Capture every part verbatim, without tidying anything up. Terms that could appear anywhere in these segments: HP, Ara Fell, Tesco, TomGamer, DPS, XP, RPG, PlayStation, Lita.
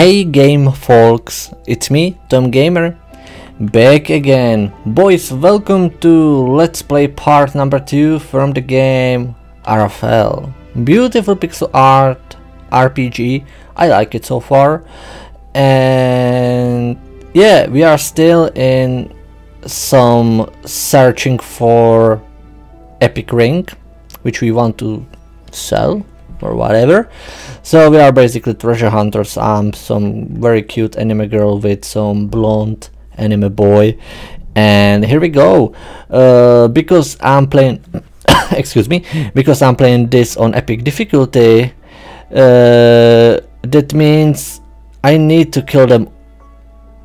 Hey game folks, it's me, TomGamer, back again. Boys, welcome to Let's Play part number two from the game Ara Fell. Beautiful pixel art R P G, I like it so far. And yeah, we are still in some searching for epic ring, which we want to sell or whatever. So we are basically treasure hunters. I'm some very cute anime girl with some blonde anime boy, and here we go. Uh, because I'm playing excuse me because I'm playing this on epic difficulty, uh, that means I need to kill them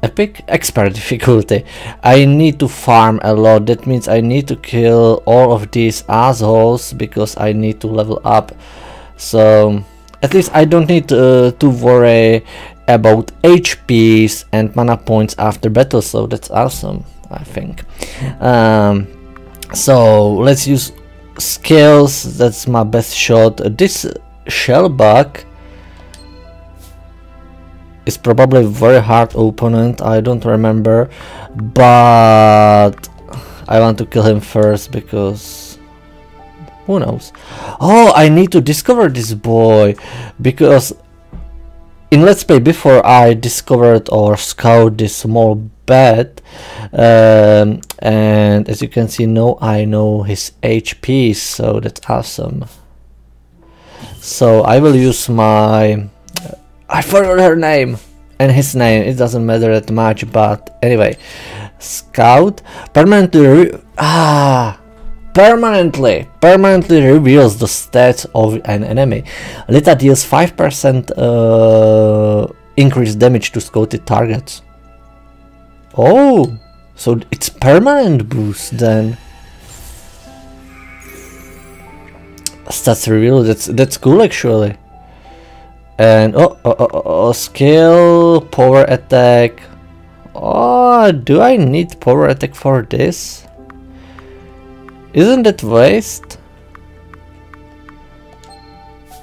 epic expert difficulty. I need to farm a lot. That means I need to kill all of these assholes because I need to level up. So at least I don't need uh, to worry about H Ps and mana points after battle, so that's awesome, I think. Um, so let's use skills, that's my best shot. This shellback is probably a very hard opponent, I don't remember, but I want to kill him first because who knows. Oh, I need to discover this boy, because in Let's Play before I discovered or scouted this small bat, um, and as you can see now I know his H P, so that's awesome. So I will use my, I forgot her name and his name, it doesn't matter that much, but anyway, scout permanently re ah Permanently, permanently reveals the stats of an enemy. Lita deals five percent uh, increased damage to scouted targets. Oh, so it's permanent boost then. Stats revealed, that's, that's cool actually. And oh, oh, oh, oh, skill, power attack. Oh, do I need power attack for this? Isn't that waste?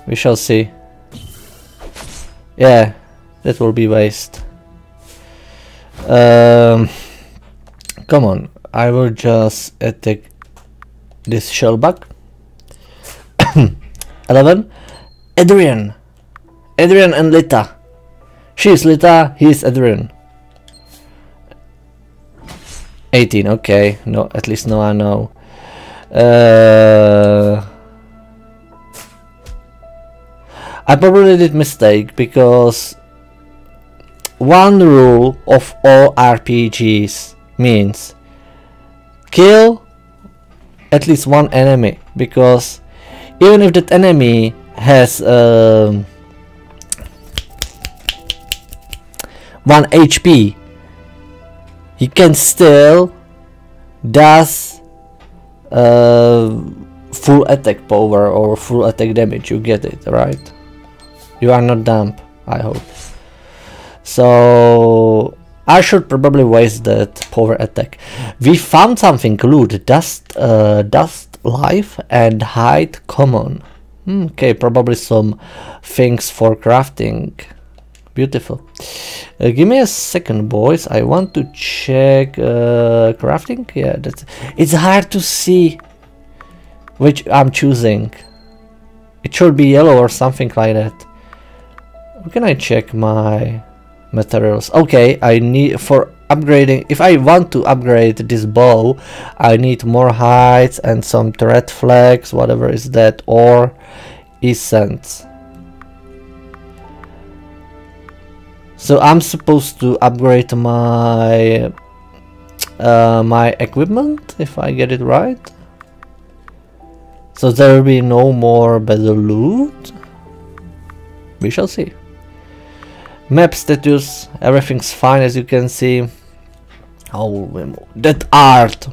We shall see. Yeah, that will be waste. Um, come on, I will just attack this shellback. eleven. Adrian. Adrian and Lita. She is Lita, he is Adrian. eighteen, okay. No, at least now I know. Uh, I probably did mistake, because one rule of all R P Gs means kill at least one enemy, because even if that enemy has um, one H P, he can still does Uh, full attack power or full attack damage, you get it, right? You are not dumb, I hope. So I should probably waste that power attack. We found something, loot, dust, uh, dust life and hide common. Okay, probably some things for crafting. Beautiful. Uh, give me a second, boys. I want to check uh, crafting. Yeah, that's. It's hard to see which I'm choosing. It should be yellow or something like that. How can I check my materials? Okay, I need for upgrading. If I want to upgrade this bow, I need more hides and some thread flags, whatever is that, or essence. So I'm supposed to upgrade my uh, my equipment, if I get it right. So there will be no more better loot. We shall see. Map status, everything's fine as you can see. Oh, that art,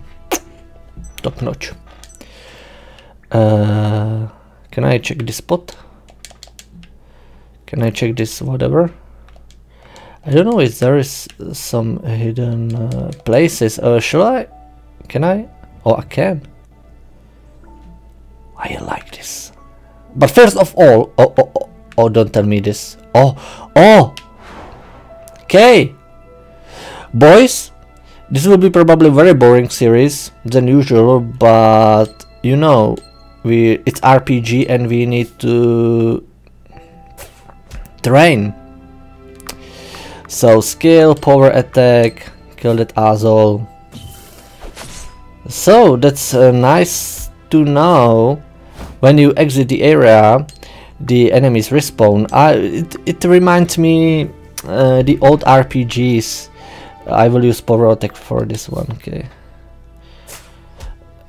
top notch. Uh, can I check this spot? Can I check this whatever? I don't know if there is some hidden uh, places. Uh, shall I? Can I? Oh, I can. I like this. But first of all, oh, oh, oh, oh, don't tell me this. Oh, oh, Okay, boys, this will be probably very boring series than usual, but you know, we it's R P G and we need to train. So skill, power attack, kill that asshole. So that's uh, nice to know. When you exit the area, the enemies respawn. I, it, it reminds me uh, the old R P Gs. I will use power attack for this one. Okay.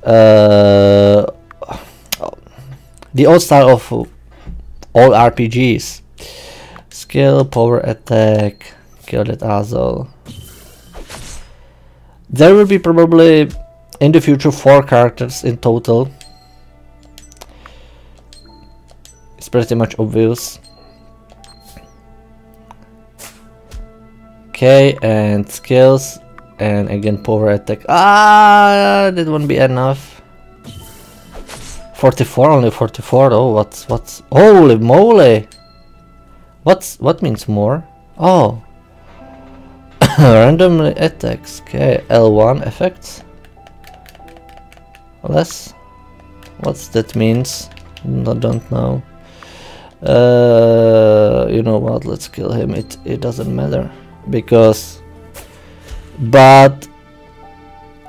Uh, the old style of all R P Gs. Skill, power attack, kill that asshole. There will be probably in the future four characters in total. It's pretty much obvious. Okay, and skills, and again power attack. Ah, that won't be enough. forty-four, only forty-four. Oh, what's what's? Holy moly! What's what means more? Oh, randomly attacks. Okay, L one effects. Less. What's that means? I don't know. Uh, you know what? Let's kill him. It it doesn't matter. Because, but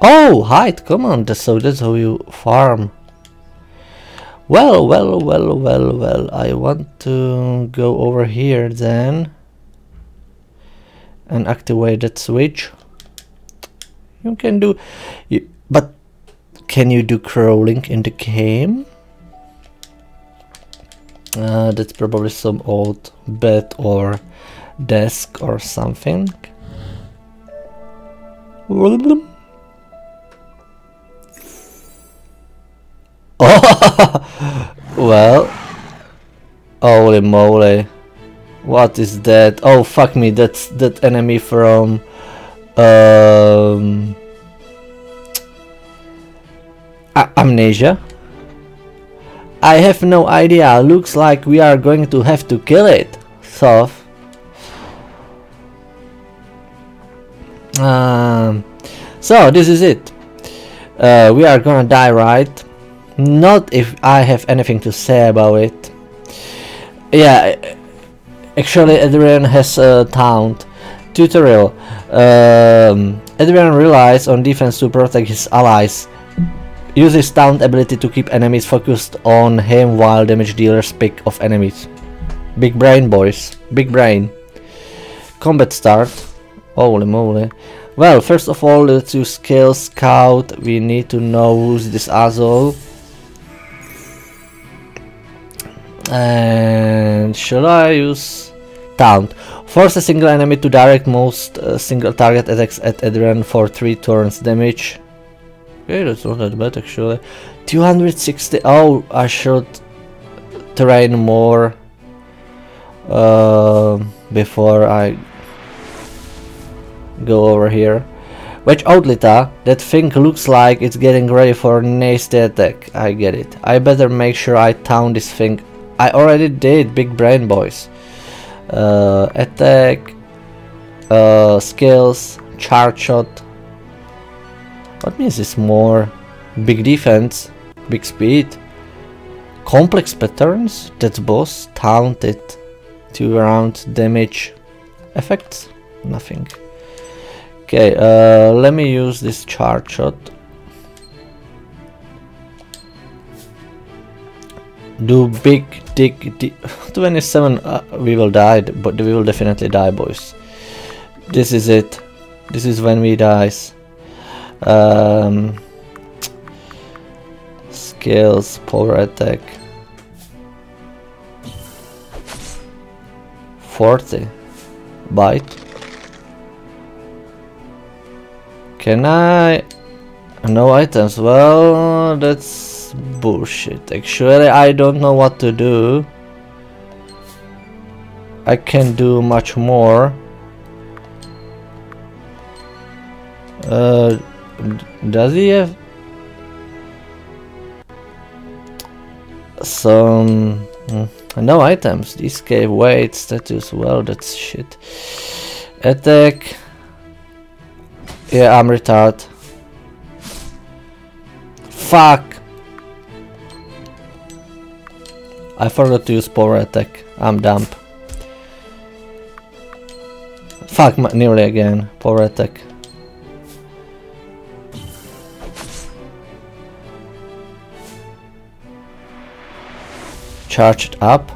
oh, hide! Come on, that's so that's how you farm. Well, well, well, well, well. I want to go over here then and activate that switch. You can do, you, but can you do crawling in the game? Uh, that's probably some old bed or desk or something. Oh, well, holy moly, what is that? Oh, fuck me, that's that enemy from um, Amnesia. I have no idea. Looks like we are going to have to kill it. So Um, so this is it. Uh, we are gonna die, right? Not if I have anything to say about it. Yeah, actually Adrian has a taunt tutorial. Um, Adrian relies on defense to protect his allies. Use his taunt ability to keep enemies focused on him while damage dealers pick off enemies. Big brain, boys. Big brain. Combat start. Holy moly. Well, first of all, let's use skill scout. We need to know who's this asshole. And shall I use taunt? Force a single enemy to direct most uh, single target attacks at Adrian for three turns damage. Okay, that's not that bad actually. two hundred sixty. Oh, I should train more uh, before I go over here. Watch out, Lita. That thing looks like it's getting ready for a nasty attack. I get it. I better make sure I taunt this thing. I already did, big brain, boys. Uh, attack, uh, skills, charge shot. What means it's more? Big defense, big speed, complex patterns. That's boss. Taunted, two rounds damage, effects, nothing. Okay, uh, let me use this charge shot. Do big dick di twenty-seven. Uh, we will die, but we will definitely die, boys. This is it. This is when we dies. Um, skills, power attack. forty. Bite. Can I? No items. Well, that's bullshit. Actually, I don't know what to do. I can't do much more. Uh, does he have some? No items. This gave weight status. Well, that's shit. Attack. Yeah, I'm retarded. Fuck! I forgot to use power attack. I'm dumb. Fuck, my, nearly again. Power attack. Charge it up.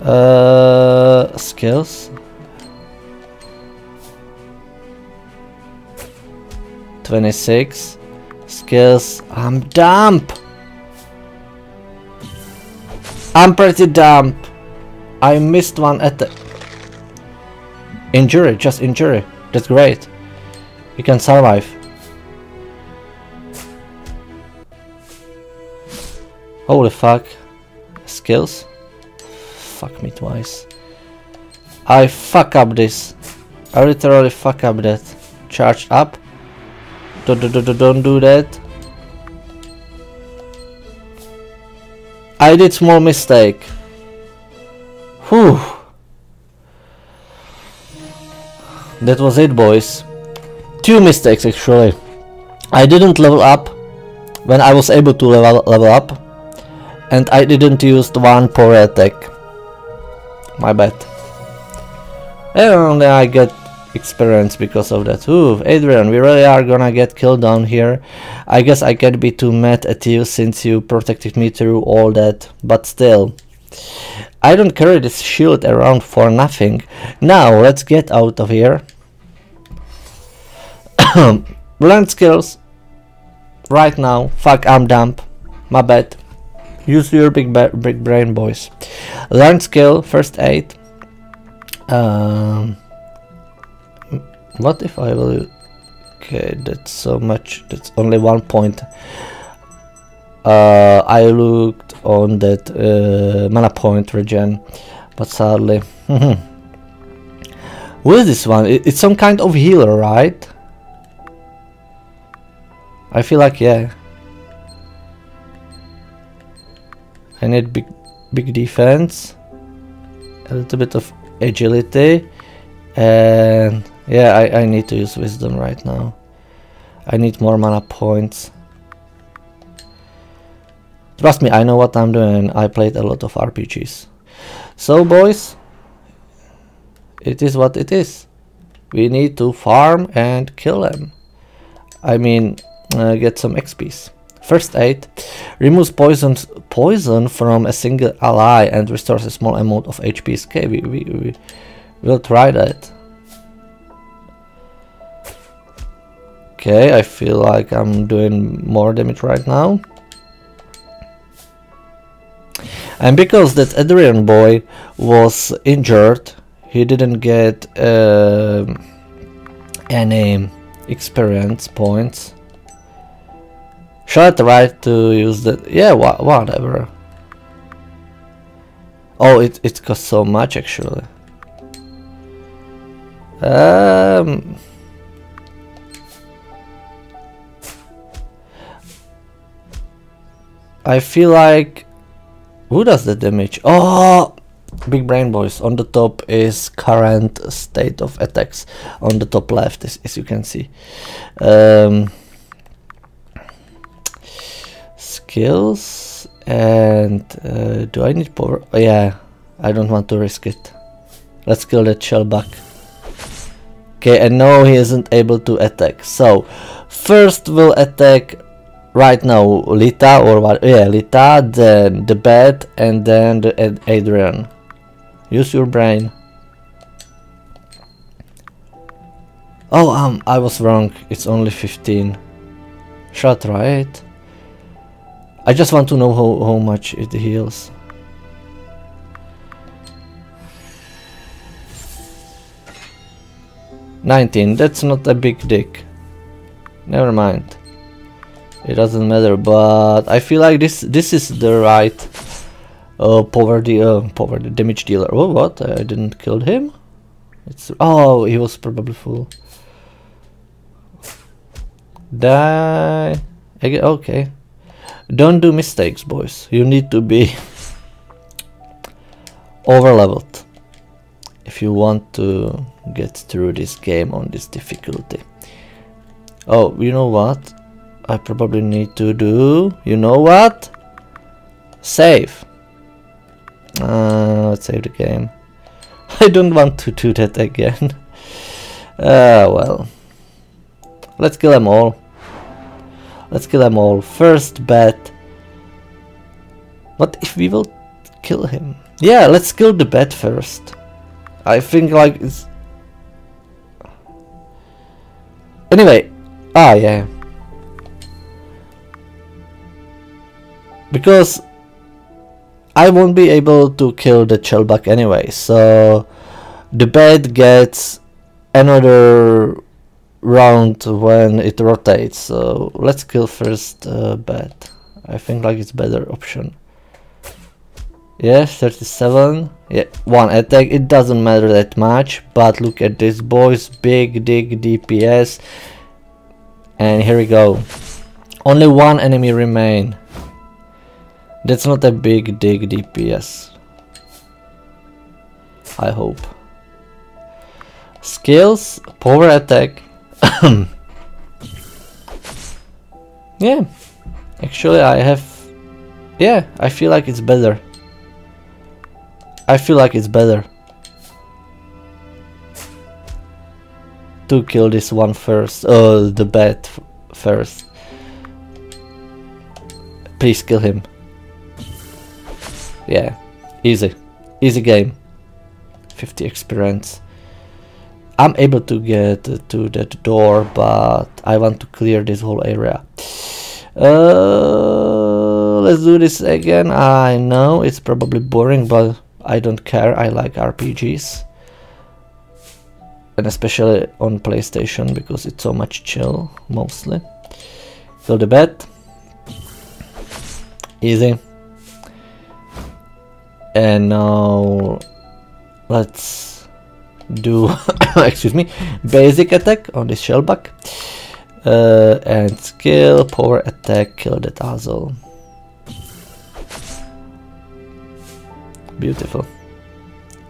Uh, skills. twenty-six. Skills. I'm dumb. I'm pretty dumb. I missed one at the injury, just injury. That's great. You can survive. Holy fuck. Skills. Fuck me twice. I fuck up this. I literally fuck up that. Charge up. Don't, don't, don't do that. I did small mistake. Whew. That was it, boys. Two mistakes actually. I didn't level up when I was able to level, level up, and I didn't use one power attack. My bad. And I got experience because of that. Ooh, Adrian, we really are gonna get killed down here. I guess I can't be too mad at you since you protected me through all that, but still. I don't carry this shield around for nothing. Now, let's get out of here. Learn skills. Right now. Fuck, I'm dumb. My bad. Use your big, ba big brain, boys. Learn skill, first aid. Um... What if I will... Okay, that's so much. That's only one point. Uh, I looked on that uh, mana point regen, but sadly... What is this one? It, it's some kind of healer, right? I feel like, yeah. I need big, big defense. A little bit of agility. And... yeah, I, I need to use wisdom right now. I need more mana points. Trust me, I know what I'm doing. I played a lot of R P Gs. So boys, it is what it is. We need to farm and kill them. I mean, uh, get some X Ps. First aid. Removes poison, poison from a single ally and restores a small amount of H P. Okay, we, we, we will try that. Okay, I feel like I'm doing more damage right now. And because that Adrian boy was injured, he didn't get uh, any experience points. Shall I try to use that? Yeah, wh whatever. Oh, it, it costs so much actually. Um... I feel like... who does the damage? Oh! Big brain, boys. On the top is current state of attacks. On the top left, as, as you can see. Um, skills. And... Uh, do I need power? Oh, yeah. I don't want to risk it. Let's kill that shellback. Okay, and no, he isn't able to attack. So, first we'll attack... right now, Lita or what? Yeah, Lita, then the bed, and then the Ad Adrian. Use your brain. Oh, um, I was wrong. It's only fifteen. Shall I try it? I just want to know how, how much it heals. nineteen. That's not a big dick. Never mind. It doesn't matter, but I feel like this this is the right uh, poverty uh, poverty damage dealer. Oh, what? I didn't kill him. It's oh, he was probably full. Die again. Okay, don't do mistakes, boys. You need to be over leveled. if you want to get through this game on this difficulty. Oh, you know what? I probably need to do, you know what? Save. Uh, let's save the game. I don't want to do that again. Uh, well, let's kill them all. Let's kill them all. First bat. What if we will kill him? Yeah, let's kill the bat first. I think like it's... Anyway, ah yeah. Because I won't be able to kill the Chelbuck anyway, so the bat gets another round when it rotates, so let's kill first uh, bat. I think like it's better option. Yeah, thirty-seven, yeah, one attack, it doesn't matter that much, but look at this boys, big dig D P S, and here we go. Only one enemy remain. That's not a big dig D P S, I hope. Skills, power attack. Yeah, actually I have, yeah, I feel like it's better. I feel like it's better to kill this one first, uh, the bat first. Please kill him. Yeah, easy, easy game. fifty experience. I'm able to get to that door, but I want to clear this whole area. Uh, let's do this again. I know it's probably boring, but I don't care, I like R P Gs, and especially on PlayStation because it's so much chill, mostly. Kill the bat. Easy. And now let's do, excuse me, basic attack on this Shellback. Uh, and skill, power attack, kill that Azul. Beautiful.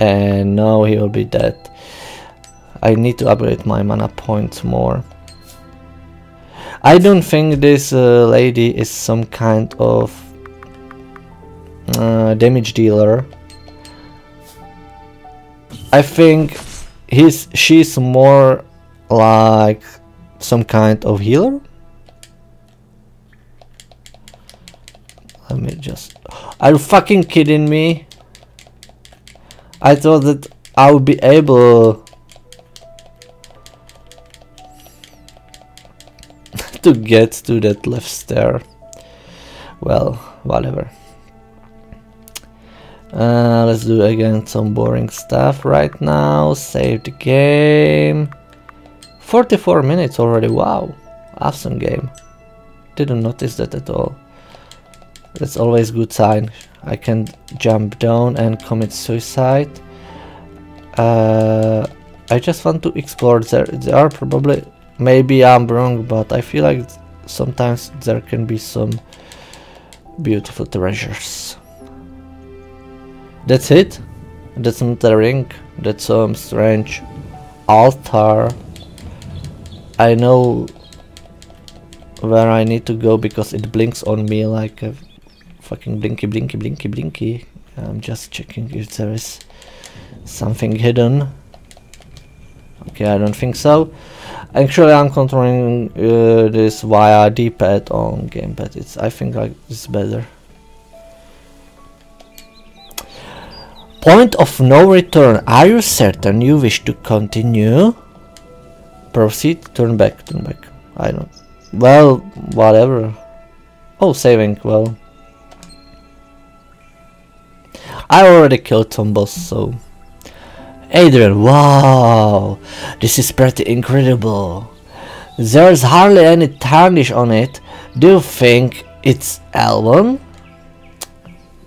And now he will be dead. I need to upgrade my mana points more. I don't think this uh, lady is some kind of uh, damage dealer. I think he's she's more like some kind of healer. Let me just... Are you fucking kidding me? I thought that I would be able to get to that left stair. Well, whatever. Uh, let's do again some boring stuff right now. Save the game. forty-four minutes already. Wow, awesome game. Didn't notice that at all. That's always a good sign. I can jump down and commit suicide. Uh, I just want to explore. There, there are probably, maybe I'm wrong, but I feel like sometimes there can be some beautiful treasures. That's it. That's not a ring. That's some strange altar. I know where I need to go because it blinks on me like a fucking blinky blinky blinky blinky. I'm just checking if there is something hidden. Okay, I don't think so. Actually, I'm controlling uh, this via D-pad on gamepad. It's, I think like it's better. Point of no return. Are you certain you wish to continue? Proceed. Turn back. Turn back. I don't. Well, whatever. Oh, saving. Well, I already killed some boss, so... Adrian, wow! This is pretty incredible. There's hardly any tarnish on it. Do you think it's Elven?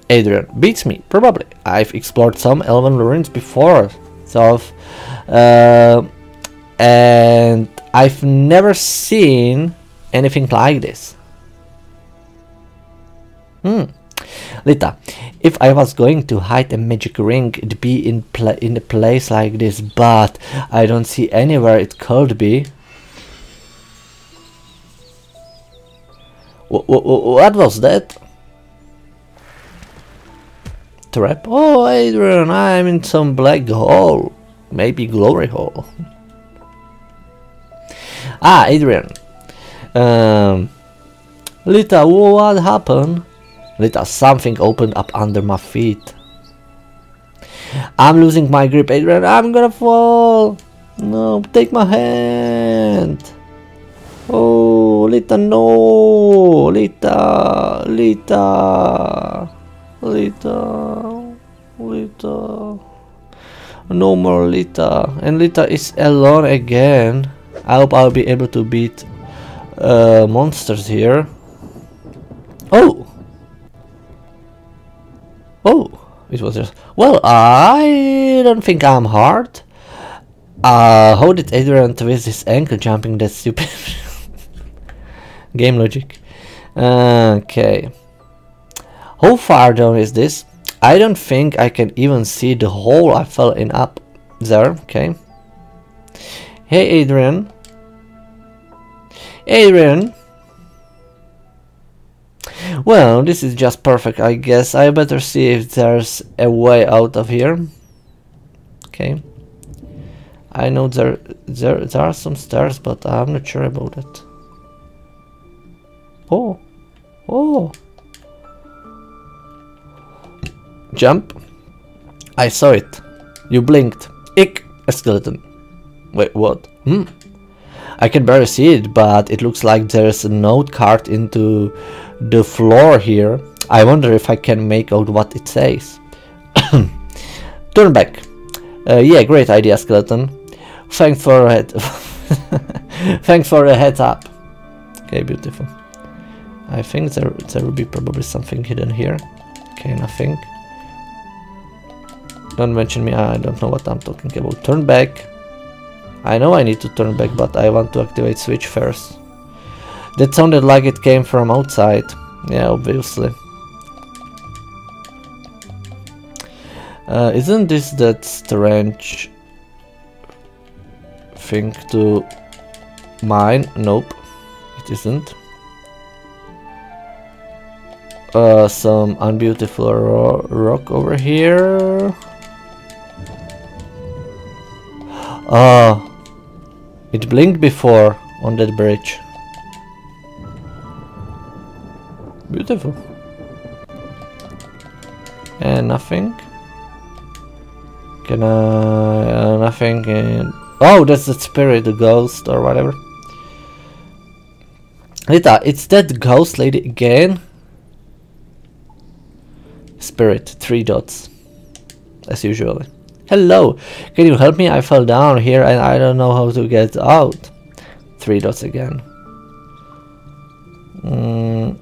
Adrian, beats me, probably. I've explored some Elven ruins before, so... Uh, and I've never seen anything like this. Hmm. Lita, if I was going to hide a magic ring, it'd be in pla in a place like this, but I don't see anywhere it could be. W w what was that? Trap? Oh, Adrian, I'm in some black hole. Maybe glory hole. Ah, Adrian. Um, Lita, what happened? Lita, something opened up under my feet. I'm losing my grip, Adrian. I'm gonna fall. No, take my hand. Oh, Lita, no. Lita, Lita, Lita, Lita. No more Lita. And Lita is alone again. I hope I'll be able to beat uh, monsters here. Oh! Oh! It was just... Well, I don't think I'm hard. Uh, how did Adrian twist his ankle jumping that stupid... Game logic. Okay. How far down is this? I don't think I can even see the hole I fell in up there. Okay. Hey Adrian, Adrian, well, this is just perfect, I guess. I better see if there's a way out of here. Okay, I know there, there, there are some stairs, but I'm not sure about it. Oh, oh, jump, I saw it, you blinked, ick, a skeleton. Wait, what? Hmm. I can barely see it, but it looks like there's a note carved into the floor here. I wonder if I can make out what it says. Turn back. Uh, yeah, great idea, skeleton. Thanks for a head. Thanks for a heads up. Okay, beautiful. I think there there will be probably something hidden here. Okay, nothing. Don't mention me. I don't know what I'm talking about. Turn back. I know I need to turn back, but I want to activate switch first. That sounded like it came from outside. Yeah, obviously. Uh, isn't this that strange thing to mine? Nope, it isn't. Uh, some unbeautiful ro rock over here. Ah. Uh, It blinked before on that bridge. Beautiful. And nothing. Can I... Uh, nothing can... Oh, that's the spirit, the ghost or whatever. Lita, it's that ghost lady again. Spirit, three dots. As usually. Hello, can you help me? I fell down here and I don't know how to get out. Three dots again. Mm.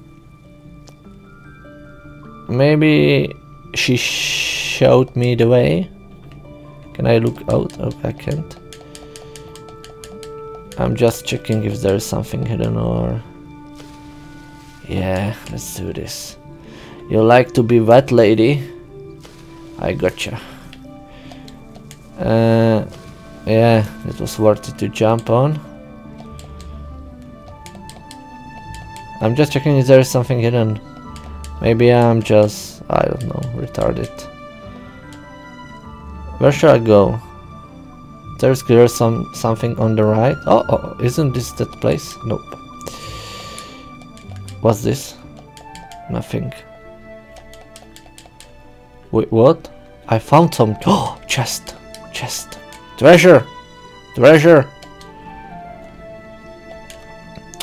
Maybe she showed me the way. Can I look out? Oh, I can't. I'm just checking if there's something hidden or... Yeah, let's do this. You like to be wet, lady? I gotcha. Uh, yeah, it was worth it to jump on. I'm just checking if there is something hidden. Maybe I'm just, I don't know, retarded. Where should I go? There's clear some something on the right. Oh, oh, isn't this that place? Nope. What's this? Nothing. Wait, what? I found some. Oh, chest. Chest. Treasure! Treasure!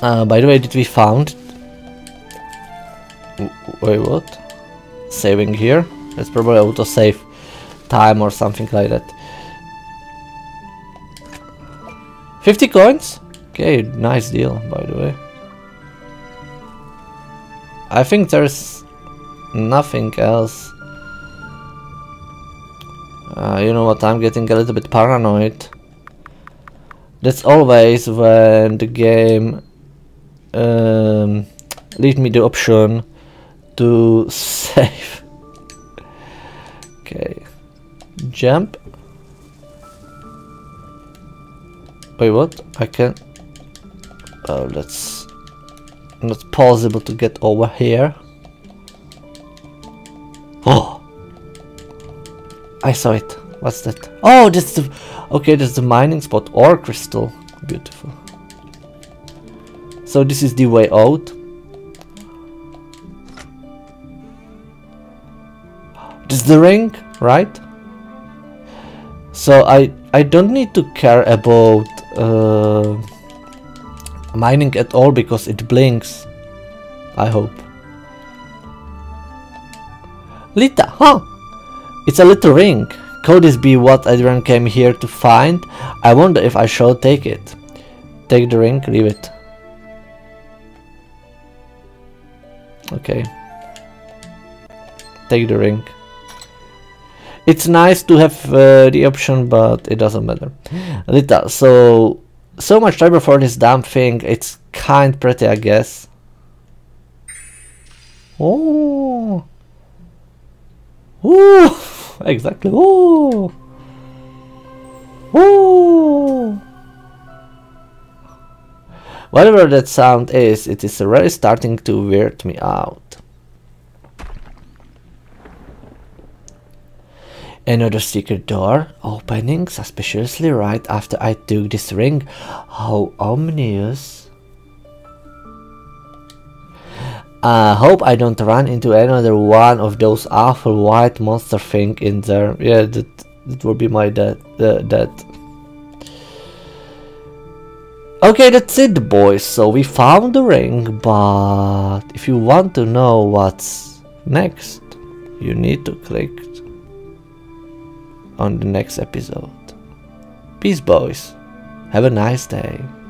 Uh, by the way, did we found... Wait, what? Saving here? That's probably auto-save time or something like that. fifty coins? Okay, nice deal, by the way. I think there's nothing else. Uh, you know what, I'm getting a little bit paranoid. That's always when the game um, leaves me the option to save Jump. Wait, what? I can't. Oh, that's not possible to get over here. Oh, I saw it. What's that? Oh, that's the. Okay, that's the mining spot or crystal. Beautiful. So this is the way out. This is the ring, right? So I I don't need to care about uh, mining at all because it blinks. I hope. Lita, huh? It's a little ring. Could this be what Adrian came here to find? I wonder if I shall take it. Take the ring, leave it. Okay. Take the ring. It's nice to have uh, the option, but it doesn't matter. Lita, so... So much trouble for this damn thing. It's kind pretty, I guess. Oh! Ooh! Exactly. Ooh! Ooh! Whatever that sound is, it is really starting to weird me out. Another secret door opening suspiciously right after I took this ring. How ominous. I hope I don't run into another one of those awful white monster thing in there. Yeah, that, that will be my death. Uh, death. Okay, that's it, boys. So we found the ring, but if you want to know what's next, you need to click on the next episode. Peace, boys. Have a nice day.